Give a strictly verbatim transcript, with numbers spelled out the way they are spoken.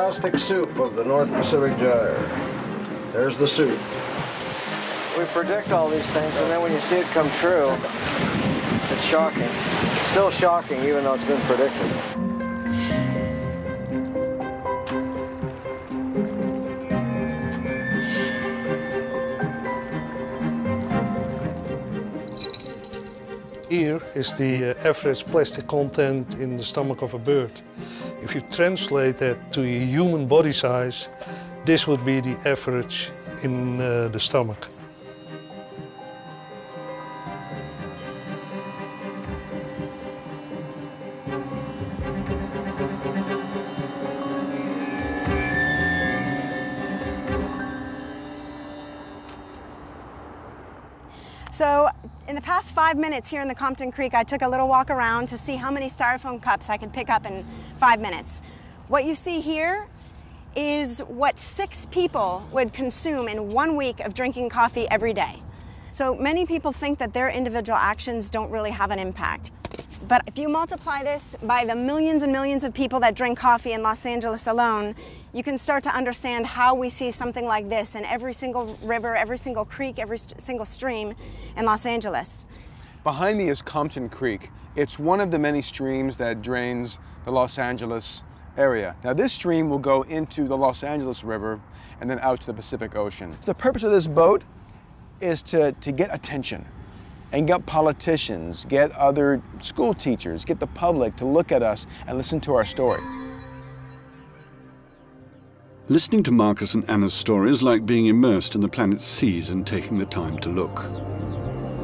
plastic soup of the North Pacific gyre. There's the soup. We predict all these things, and then when you see it come true, it's shocking. It's still shocking, even though it's been predicted. Here is the uh, average plastic content in the stomach of a bird. If you translate that to a human body size, this would be the average in uh, the stomach. So, in the past five minutes here in the Compton Creek, I took a little walk around to see how many styrofoam cups I could pick up in five minutes. What you see here is what six people would consume in one week of drinking coffee every day. So many people think that their individual actions don't really have an impact. But if you multiply this by the millions and millions of people that drink coffee in Los Angeles alone, you can start to understand how we see something like this in every single river, every single creek, every st- single stream in Los Angeles. Behind me is Compton Creek. It's one of the many streams that drains the Los Angeles area. Now this stream will go into the Los Angeles River and then out to the Pacific Ocean. The purpose of this boat is to, to get attention. And get politicians, get other school teachers, get the public to look at us and listen to our story. Listening to Marcus and Anna's story is like being immersed in the planet's seas and taking the time to look.